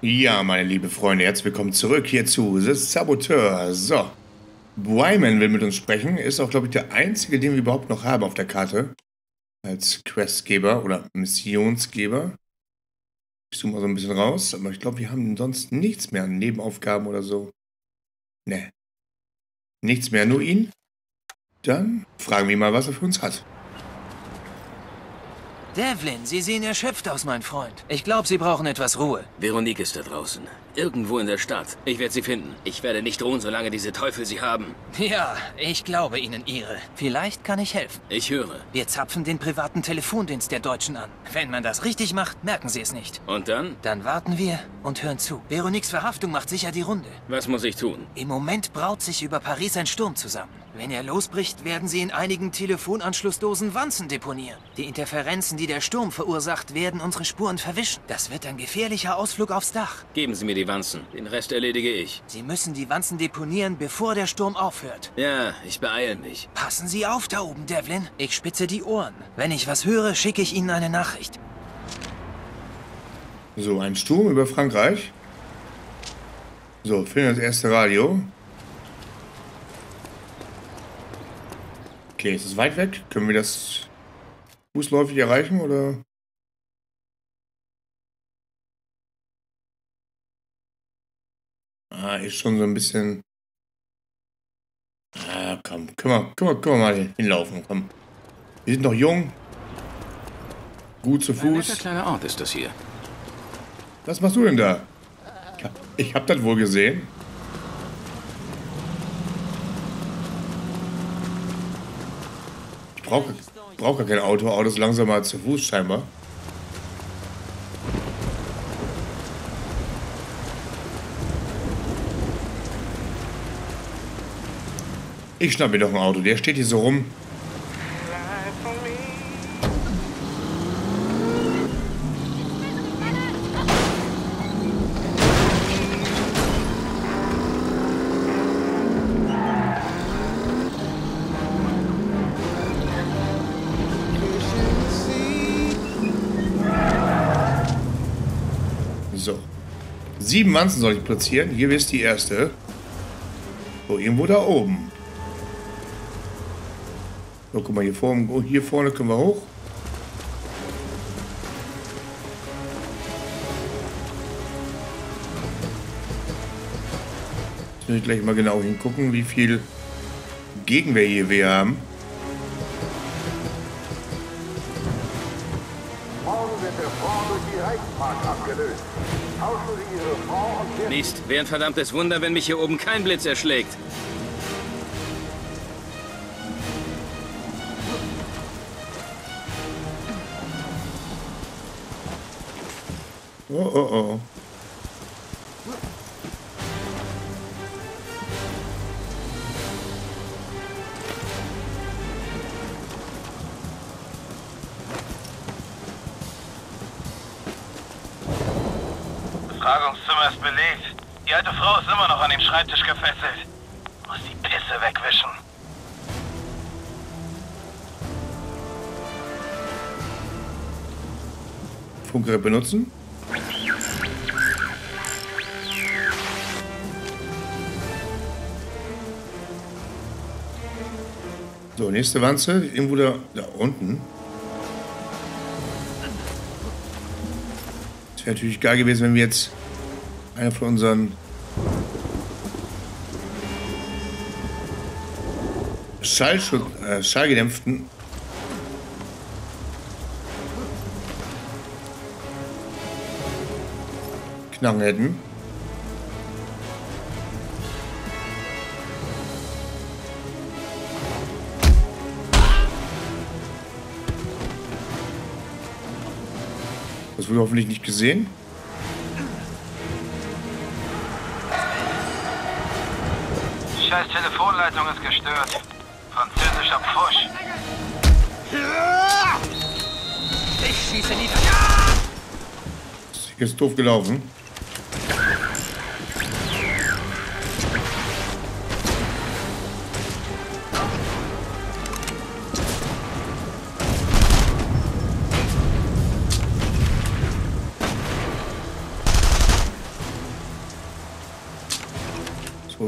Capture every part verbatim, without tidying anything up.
Ja, meine liebe Freunde, herzlich willkommen zurück hier zu The Saboteur. So, Breymann will mit uns sprechen. Ist auch, glaube ich, der einzige, den wir überhaupt noch haben auf der Karte. Als Questgeber oder Missionsgeber. Ich zoome mal so ein bisschen raus, aber ich glaube, wir haben sonst nichts mehr an Nebenaufgaben oder so. Ne. Nichts mehr, nur ihn. Dann fragen wir mal, was er für uns hat. Devlin, Sie sehen erschöpft aus, mein Freund. Ich glaube, Sie brauchen etwas Ruhe. Veronique ist da draußen. Irgendwo in der Stadt. Ich werde sie finden. Ich werde nicht ruhen, solange diese Teufel sie haben. Ja, ich glaube Ihnen ihre. Vielleicht kann ich helfen. Ich höre. Wir zapfen den privaten Telefondienst der Deutschen an. Wenn man das richtig macht, merken sie es nicht. Und dann? Dann warten wir und hören zu. Veroniques Verhaftung macht sicher die Runde. Was muss ich tun? Im Moment braut sich über Paris ein Sturm zusammen. Wenn er losbricht, werden sie in einigen Telefonanschlussdosen Wanzen deponieren. Die Interferenzen, die der Sturm verursacht, werden unsere Spuren verwischen. Das wird ein gefährlicher Ausflug aufs Dach. Geben Sie mir die Wanzen. Den Rest erledige ich. Sie müssen die Wanzen deponieren, bevor der Sturm aufhört. Ja, ich beeile mich. Passen Sie auf da oben, Devlin. Ich spitze die Ohren. Wenn ich was höre, schicke ich Ihnen eine Nachricht. So, ein Sturm über Frankreich. So, finden das erste Radio. Okay, ist es weit weg? Können wir das fußläufig erreichen, oder? Ah, ist schon so ein bisschen... Ah, komm, können wir, können wir, können wir mal hinlaufen, komm. Wir sind noch jung. Gut zu Fuß. Ein kleiner Ort ist das hier. Was machst du denn da? Ich hab, ich hab das wohl gesehen. Ich brauche, brauche gar kein Auto, Autos langsamer zu Fuß scheinbar. Ich schnapp mir doch ein Auto, der steht hier so rum. Sieben Wanzen soll ich platzieren. Hier ist die erste. So, irgendwo da oben. So, guck mal, hier vorne, hier vorne können wir hoch. Jetzt muss ich gleich mal genau hingucken, wie viel Gegenwehr hier wir haben. Morgen wird der Frau durch die Reichspark abgelöst. Mist, wäre ein verdammtes Wunder, wenn mich hier oben kein Blitz erschlägt. Oh, oh, oh. Befragungszimmer ist belegt. Die alte Frau ist immer noch an dem Schreibtisch gefesselt. Muss die Pisse wegwischen. Funkgerät benutzen? So, nächste Wanze. Irgendwo da, da unten. Das wäre natürlich geil gewesen, wenn wir jetzt einer von unseren Schallschutz, äh, Schallgedämpften Knarren hätten. Das wurde hoffentlich nicht gesehen. Scheiß Telefonleitung ist gestört. Französischer Pfusch. Ich schieße nieder. Das ist jetzt doof gelaufen.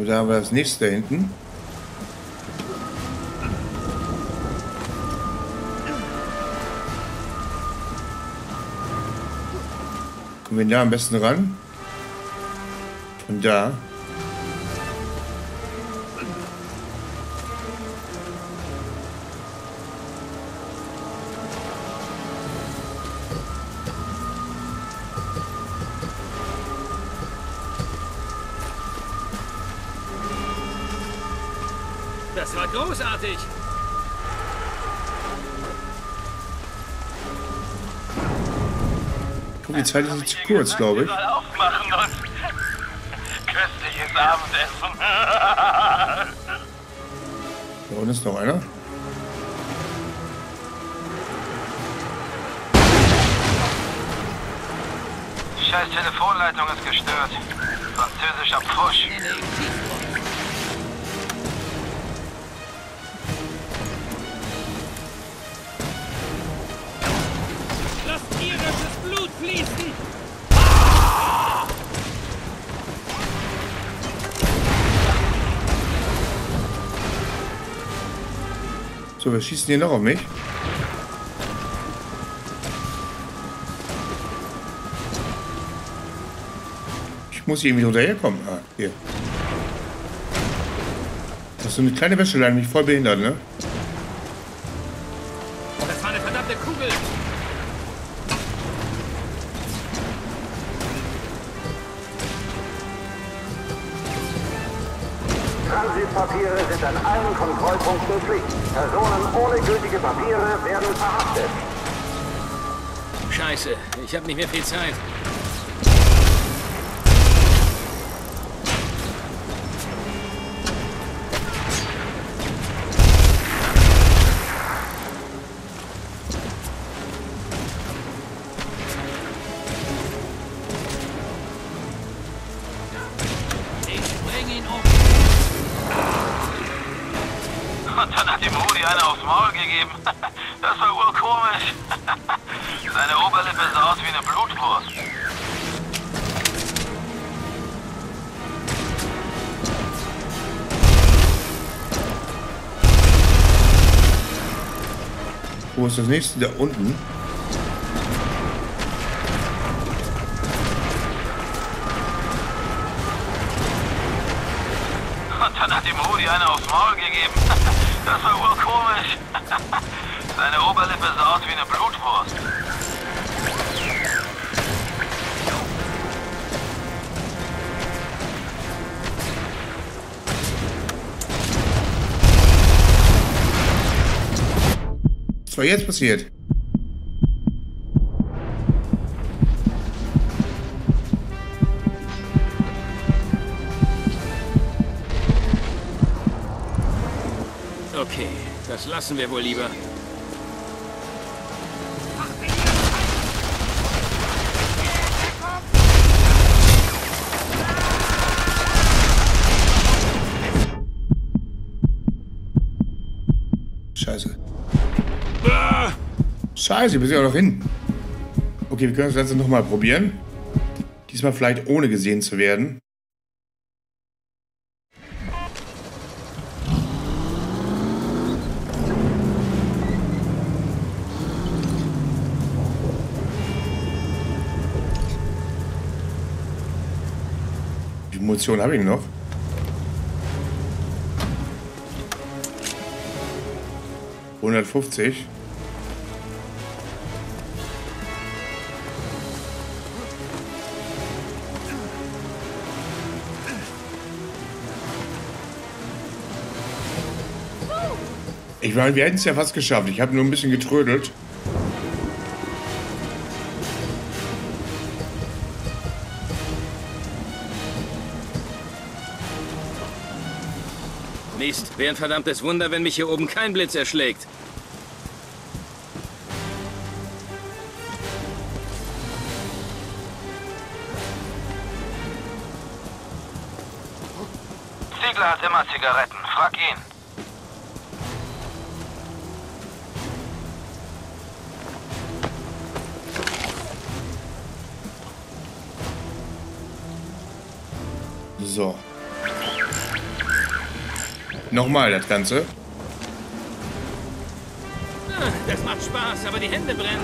Gut, da haben wir das nächste da hinten. Kommen wir da am besten ran? Und da. Das war großartig! Die Zeit ist jetzt zu kurz, glaube ich. Köstliches Abendessen. Da unten ist noch einer. Scheiß Telefonleitung ist gestört. Französischer Pfusch. Fließen! Ah! So, wir schießen hier noch auf mich. Ich muss hier irgendwie runterherkommen. Ah, hier. Das ist so eine kleine Wäscheleine, mich voll behindert, ne? Das war eine verdammte Kugel! Papiere sind an allen Kontrollpunkten Pflicht. Personen ohne gültige Papiere werden verhaftet. Scheiße, ich habe nicht mehr viel Zeit. Wo ist das nächste? Da unten. Und dann hat dem Rudi einer aufs Maul gegeben. Das war wohl komisch. Seine Oberlippe sah aus wie eine Blutwurst. Was jetzt passiert? Okay, das lassen wir wohl lieber. Scheiße. Scheiße, wir sind ja noch hin. Okay, wir können das Ganze nochmal probieren. Diesmal vielleicht ohne gesehen zu werden. Die Munition habe ich noch. hundertfünfzig. Ich meine, wir hätten es ja fast geschafft. Ich habe nur ein bisschen getrödelt. Mist, wäre ein verdammtes Wunder, wenn mich hier oben kein Blitz erschlägt. Ziegler hat immer Zigaretten. Frag ihn. So. Nochmal das Ganze. Das macht Spaß, aber die Hände brennen.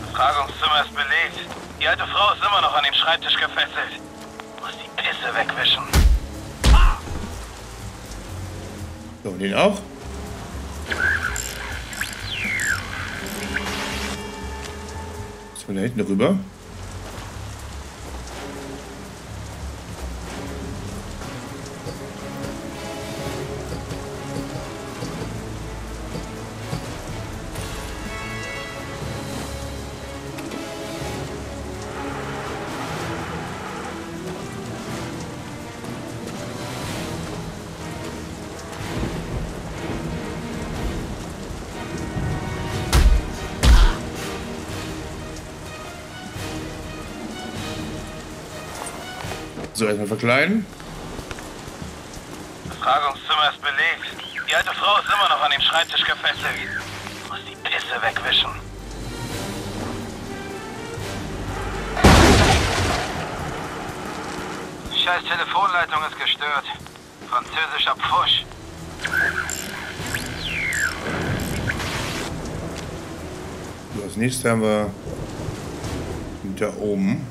Das Tagungszimmer ist belegt. Die alte Frau ist immer noch an dem Schreibtisch gefesselt. Muss die Pisse wegwischen. Ah! So, den auch. Jetzt von da hinten rüber. So, erstmal verkleiden. Das Tagungszimmer ist belegt. Die alte Frau ist immer noch an dem Schreibtisch gefesselt. Muss die Pisse wegwischen. Die scheiß Telefonleitung ist gestört. Französischer Pfusch. So, als nächstes haben wir da oben.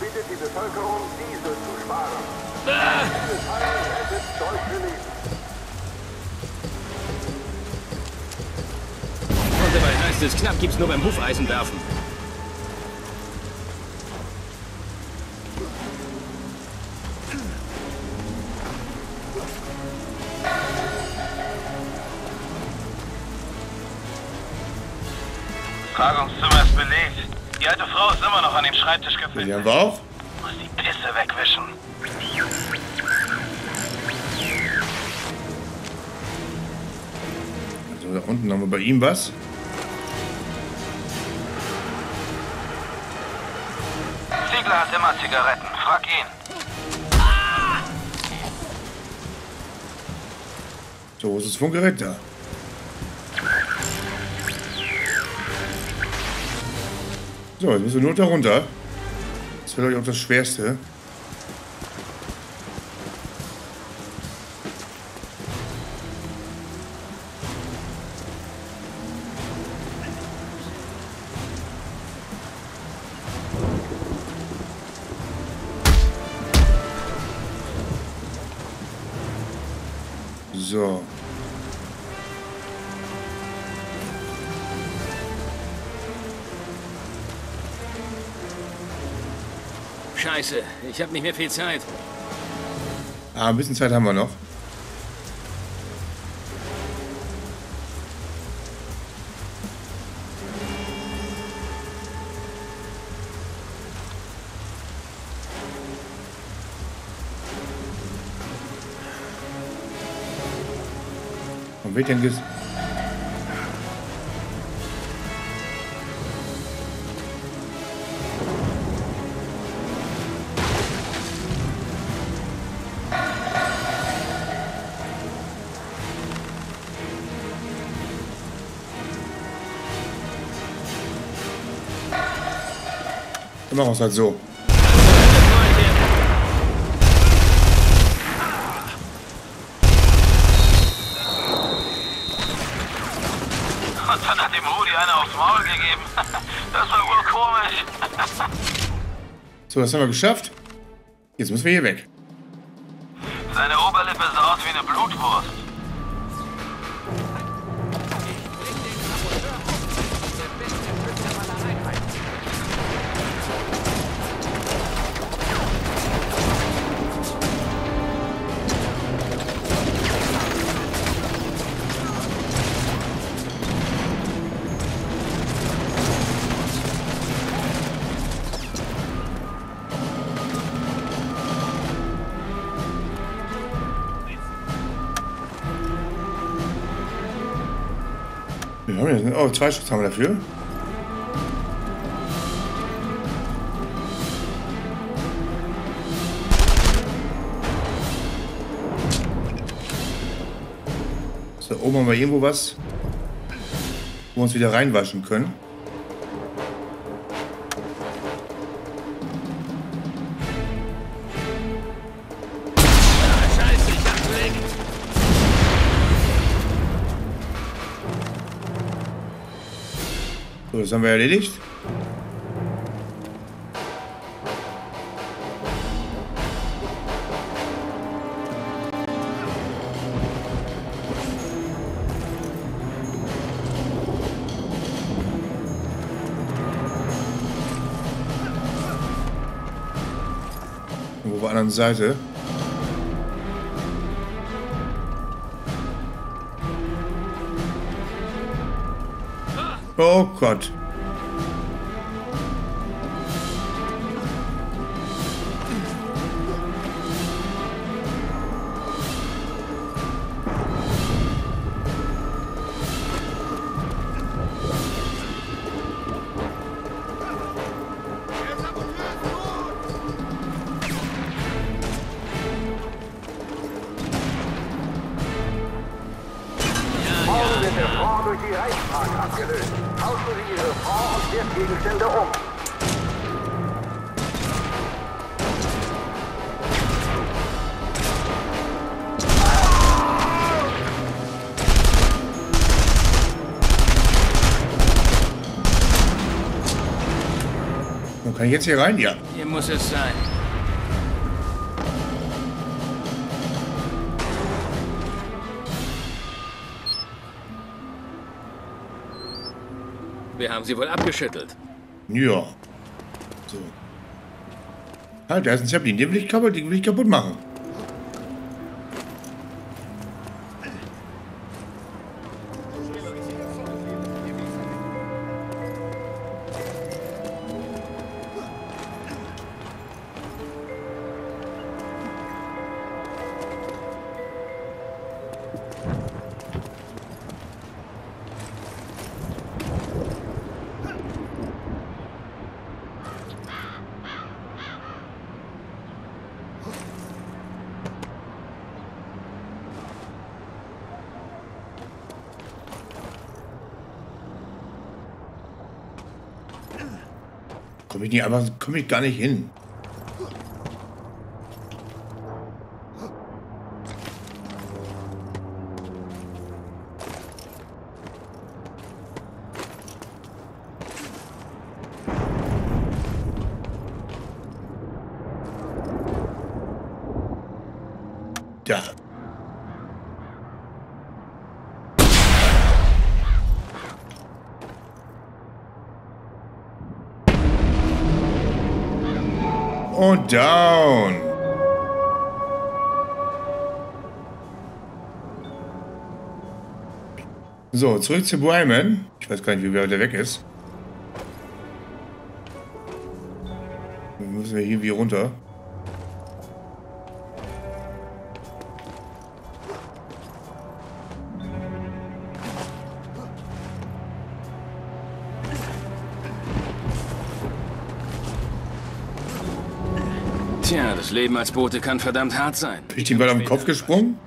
Bittet die Bevölkerung, Diesel zu sparen. Ah! Und dabei heißt es, knapp gibt's nur beim Hufeisenwerfen. Tagungszimmer ist belegt. Die alte Frau ist immer noch an dem Schreibtisch gefesselt. Die haben wir auch. Muss die Pisse wegwischen. Also da unten haben wir bei ihm was. Ziegler hat immer Zigaretten. Frag ihn. Ah! So, wo ist das Funkgerät da? So, jetzt müssen wir nur darunter. Das ist vielleicht auch das Schwerste. So. Scheiße, ich habe nicht mehr viel Zeit. Ah, ein bisschen Zeit haben wir noch. Und wird denn ges... Machen wir es halt so. Und dann hat dem Rudi einer aufs Maul gegeben. Das war wohl komisch. So, das haben wir geschafft. Jetzt müssen wir hier weg. Seine Oberlippe sah aus wie eine Blutwurst. Oh, zwei Stück haben wir dafür. So, oben haben wir irgendwo was, wo wir uns wieder reinwaschen können. So, das haben wir erledigt. Wo wir anderen Seite. Oh Gott. Kann ich jetzt hier rein? Ja. Hier muss es sein. Wir haben sie wohl abgeschüttelt. Ja. So. Halt, da ist ein Zeppelin. Den will ich kaputt, den will ich kaputt machen. Komme ich nicht, aber komme ich gar nicht hin. Da. Und down. So, zurück zu Breymann. Ich weiß gar nicht, wie wer der weg ist. Wir müssen hier wie runter. Tja, das Leben als Bote kann verdammt hart sein. Bin ich den Ball am Kopf gesprungen?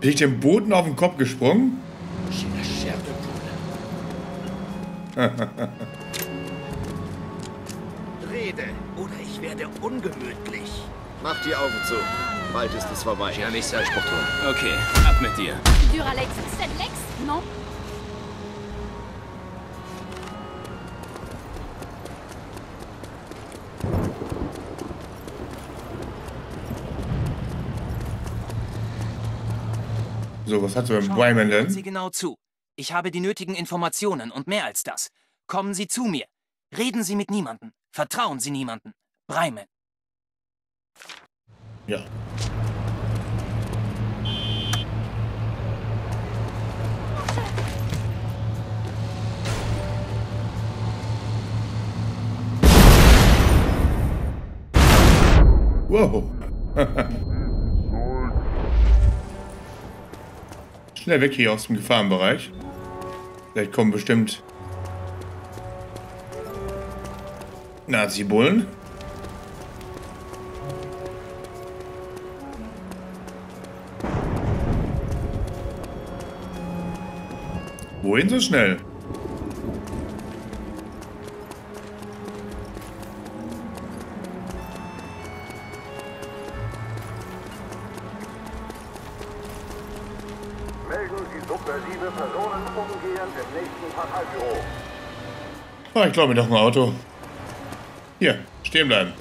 Bin ich dem Boten auf den Kopf gesprungen? Rede, oder ich werde ungemütlich. Mach die Augen zu. Bald ist es vorbei. Ja, nicht sei Sportton. Okay, ab mit dir. Duralex, ist denn Lex? Non? So, was hat so ein Breymann denn? Hören Sie genau zu. Ich habe die nötigen Informationen und mehr als das. Kommen Sie zu mir. Reden Sie mit niemandem. Vertrauen Sie niemandem. Breymann. Ja. Wow. Schnell weg hier aus dem Gefahrenbereich. Vielleicht kommen bestimmt Nazi-Bullen. Wohin so schnell? Melden Sie subversive Personen umgehend im nächsten Parteibüro. Ah, ich glaube, noch ein Auto. Hier, stehen bleiben.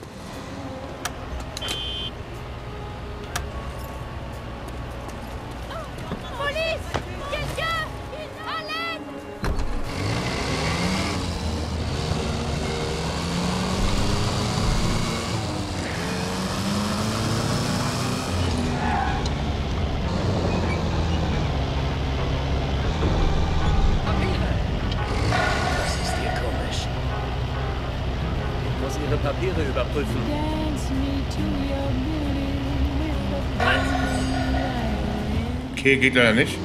Okay, geht leider nicht.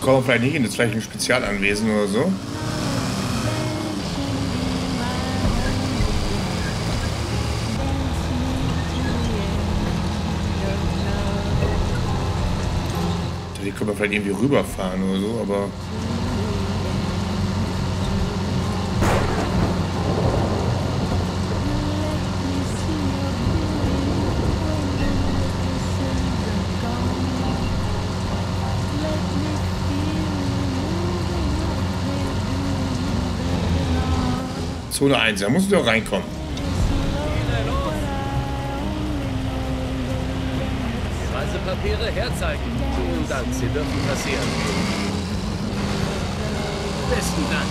Kommen wir vielleicht nicht hin, das ist vielleicht ein Spezialanwesen oder so. Die können wir vielleicht irgendwie rüberfahren oder so, aber... Zone eins, da muss ich doch reinkommen. Reisepapiere herzeigen. Vielen Dank, Sie dürfen passieren. Besten Dank.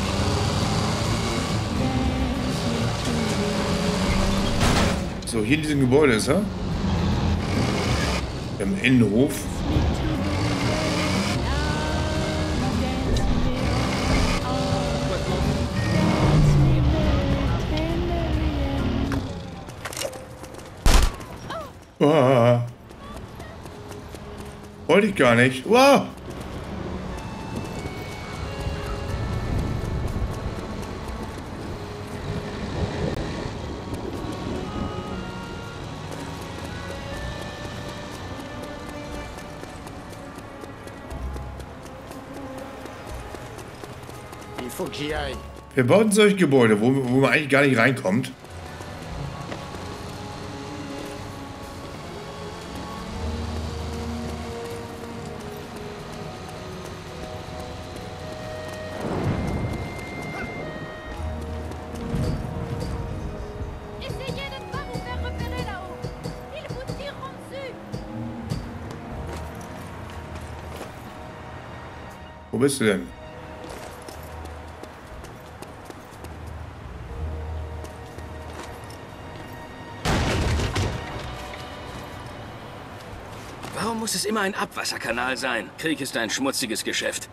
So, hier in diesem Gebäude ist er. Im Innenhof. Wow. Wollte ich gar nicht. Wow. Wir bauten solche Gebäude, wo, wo man eigentlich gar nicht reinkommt. Wo bist du denn? Warum muss es immer ein Abwasserkanal sein? Krieg ist ein schmutziges Geschäft.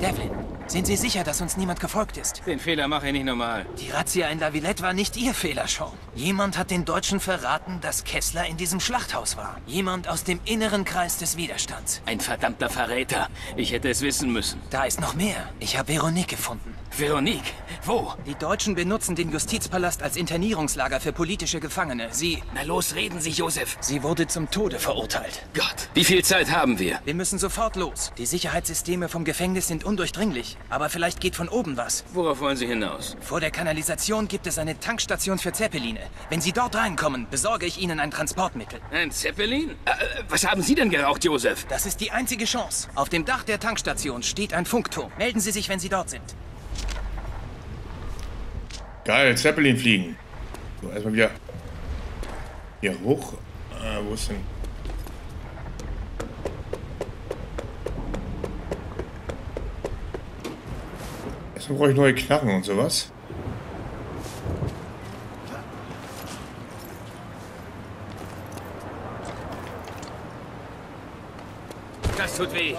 Devlin, sind Sie sicher, dass uns niemand gefolgt ist? Den Fehler mache ich nicht normal. Die Razzia in La Villette war nicht Ihr Fehler, Sean. Jemand hat den Deutschen verraten, dass Kessler in diesem Schlachthaus war. Jemand aus dem inneren Kreis des Widerstands. Ein verdammter Verräter. Ich hätte es wissen müssen. Da ist noch mehr. Ich habe Veronique gefunden. Veronique? Wo? Die Deutschen benutzen den Justizpalast als Internierungslager für politische Gefangene. Sie... Na los, reden Sie, Josef. Sie wurde zum Tode verurteilt. Gott, wie viel Zeit haben wir? Wir müssen sofort los. Die Sicherheitssysteme vom Gefängnis sind undurchdringlich. Aber vielleicht geht von oben was. Worauf wollen Sie hinaus? Vor der Kanalisation gibt es eine Tankstation für Zeppeline. Wenn Sie dort reinkommen, besorge ich Ihnen ein Transportmittel. Ein Zeppelin? Äh, was haben Sie denn geraucht, Josef? Das ist die einzige Chance. Auf dem Dach der Tankstation steht ein Funkturm. Melden Sie sich, wenn Sie dort sind. Geil, Zeppelin fliegen. So, erstmal wieder hier hoch. Äh, wo ist denn... Erstmal brauche ich neue Knarren und sowas. Das tut weh.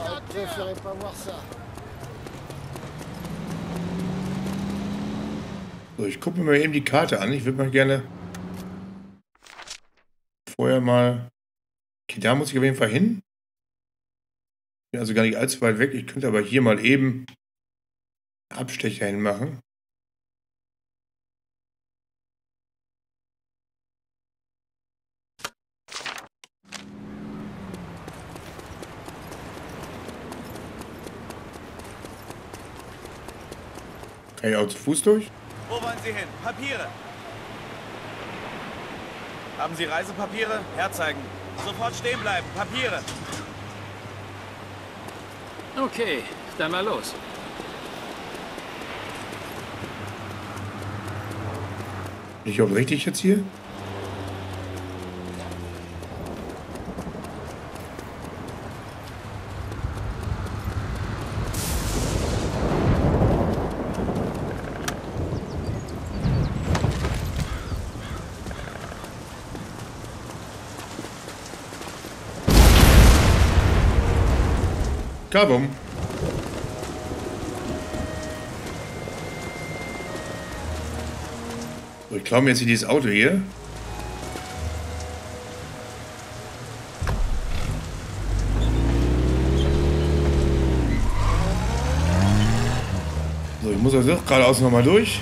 So, ich gucke mir mal eben die Karte an. Ich würde mal gerne vorher mal... Okay, da muss ich auf jeden Fall hin. Bin also gar nicht allzu weit weg. Ich könnte aber hier mal eben Abstecher hinmachen. Kann ich auch zu Fuß durch? Wo wollen Sie hin? Papiere! Haben Sie Reisepapiere? Herzeigen! Sofort stehen bleiben! Papiere! Okay, dann mal los. Bin ich auch richtig jetzt hier? Kabum. So, ich klaue mir jetzt hier dieses Auto hier. So, ich muss also geradeaus nochmal durch.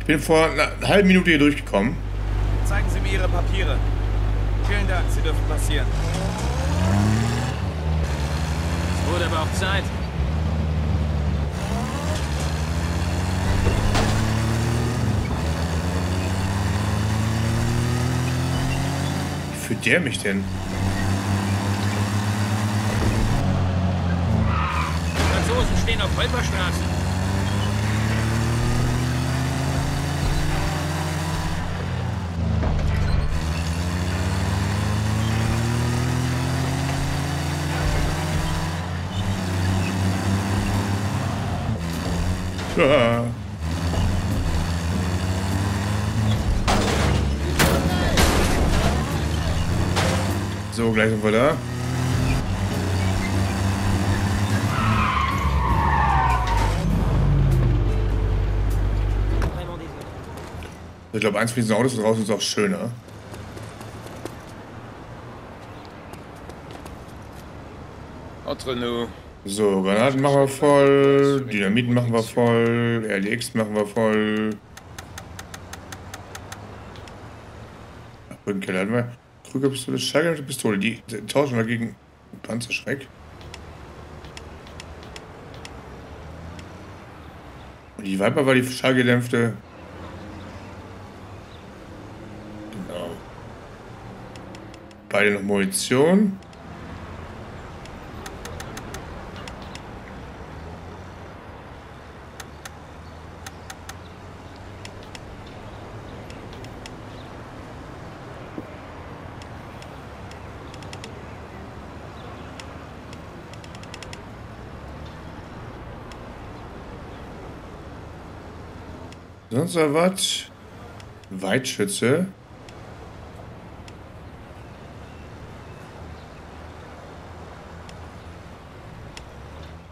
Ich bin vor einer halben Minute hier durchgekommen. Zeigen Sie mir Ihre Papiere. Vielen Dank, Sie dürfen passieren. Es wurde aber auch Zeit. Wie führt der mich denn? Die Franzosen stehen auf Holperstraßen. Ja. So, gleich sind wir da. Ich glaube, eins von diesen Autos draußen ist auch schöner. Entre nous. So, Granaten machen wir voll, Dynamit machen wir voll, R D X machen wir voll. Ach, Brückenkeller hatten wir. Krügerpistole, Schallgeräte Pistole, die tauschen wir gegen Panzerschreck. Und die Viper war die Schallgedämpfte. Genau. Beide noch Munition. Sonst noch was? Weitschütze.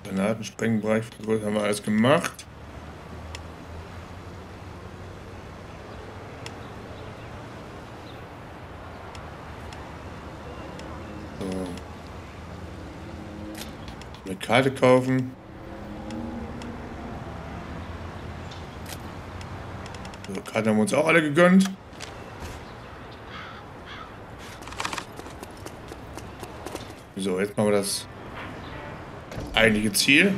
Granatensprengenbereich, haben wir alles gemacht. So. Eine Karte kaufen. Karten haben wir uns auch alle gegönnt. So, jetzt machen wir das eigentliche Ziel.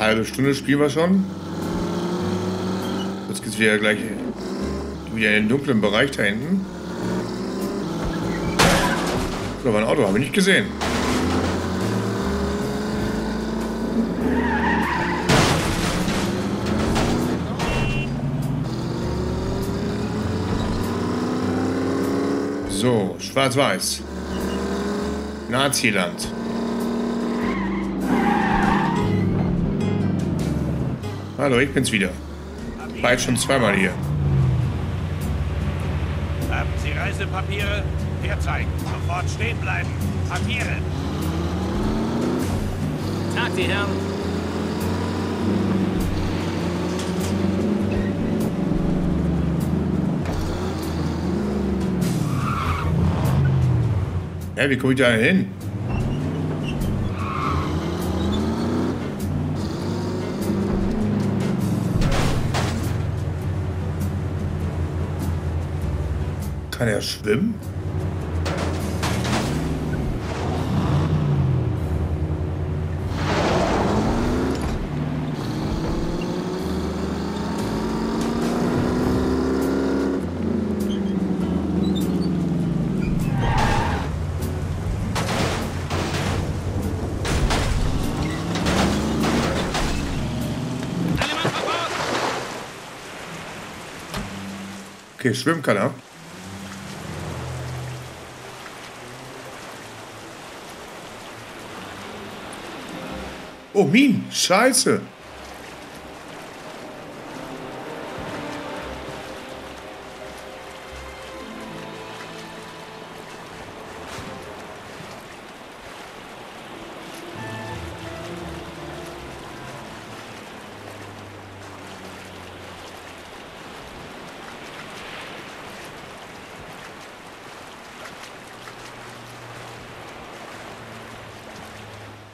Halbe Stunde spielen wir schon. Jetzt geht es wieder gleich wieder in den dunklen Bereich da hinten. Da war ein Auto, habe ich nicht gesehen. So, schwarz-weiß. Naziland. Hallo, ich bin's wieder. War jetzt schon zweimal hier. Haben Sie Reisepapiere? Herzeigen. Sofort stehen bleiben. Papiere. Tag, die Herren. Hä, wie komme ich da hin? Kann er schwimmen? Okay, schwimmen kann er. Oh, Minen! Scheiße!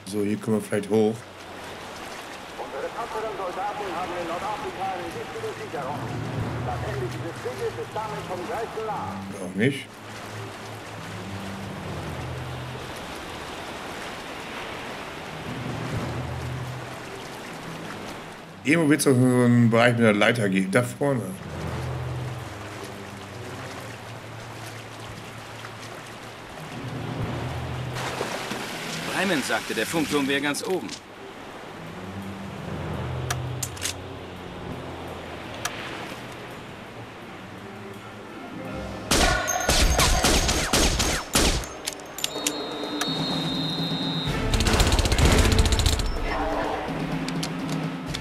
So, hier können wir vielleicht hoch. Unsere tapferen Soldaten haben in Nordafrika eine wichtige Sicherung. Das Ende dieses Krieges ist damit vom gleichen nah. Auch nicht. Irgendwo wird es auch so einen Bereich mit der Leiter geben. Da vorne. Bremen sagte, der Funkturm wäre ganz oben.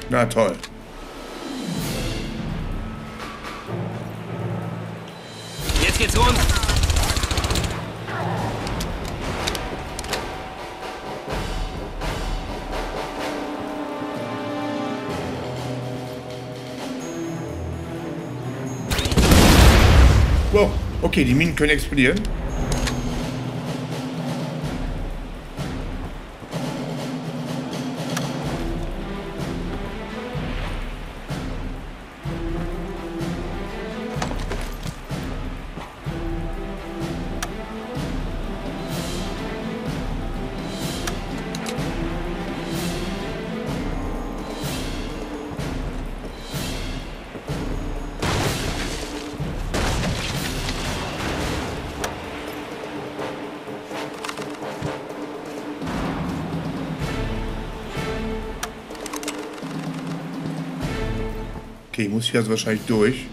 Na toll. Jetzt geht's rund. Wow, okay, die Minen können explodieren. Okay, ich muss hier also wahrscheinlich durch.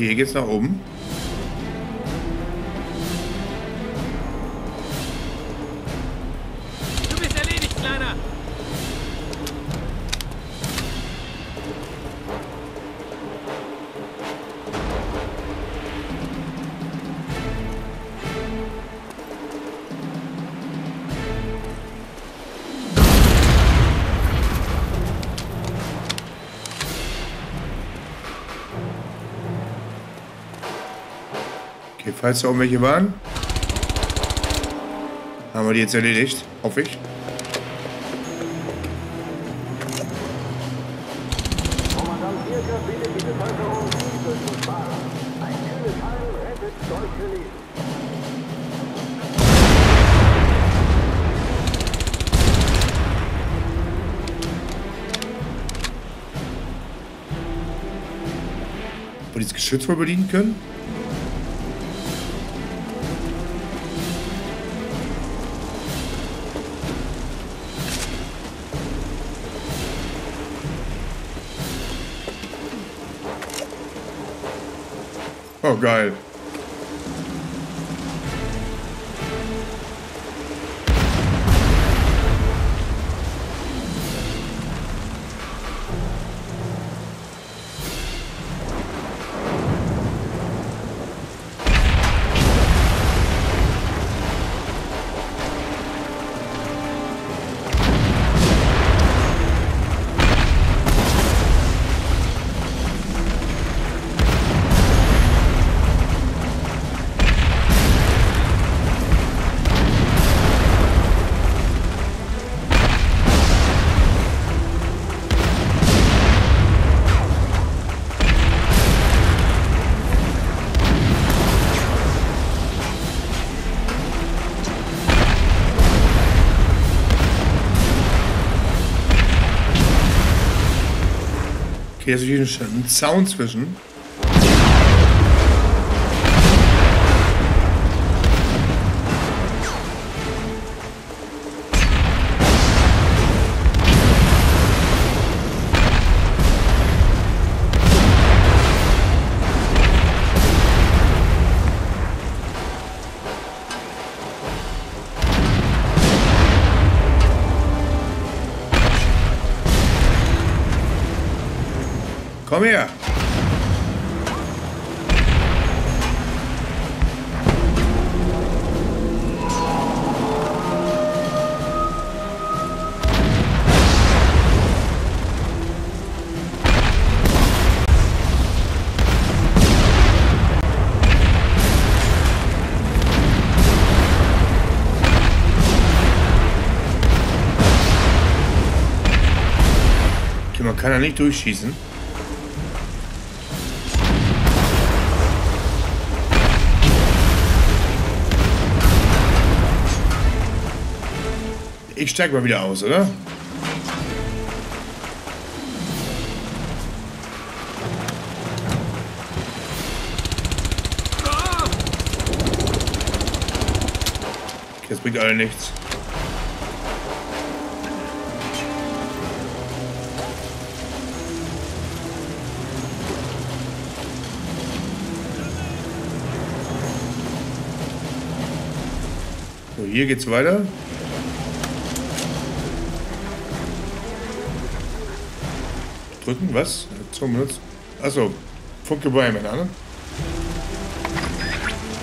Okay, hier geht's nach oben. Du bist erledigt, Kleiner. Falls da irgendwelche waren, haben wir die jetzt erledigt, hoffe ich. dieses Geschütz mal bedienen können? Oh, geil. Hier ist hier ein Zaun zwischen. Komm her! Okay, man kann da nicht durchschießen. Ich steig mal wieder aus, oder? Okay, das bringt alle nichts. So, hier geht's weiter. Drücken, was? Zum Nutz. Achso, Funke Breymann, ne?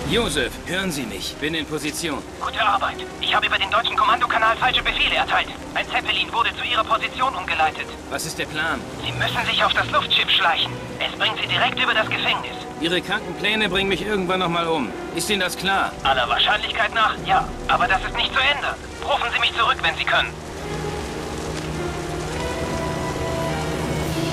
Josef, hören Sie mich. Bin in Position. Gute Arbeit. Ich habe über den deutschen Kommandokanal falsche Befehle erteilt. Ein Zeppelin wurde zu Ihrer Position umgeleitet. Was ist der Plan? Sie müssen sich auf das Luftschiff schleichen. Es bringt Sie direkt über das Gefängnis. Ihre kranken Pläne bringen mich irgendwann nochmal um. Ist Ihnen das klar? Aller Wahrscheinlichkeit nach, ja. Aber das ist nicht zu ändern. Rufen Sie mich zurück, wenn Sie können.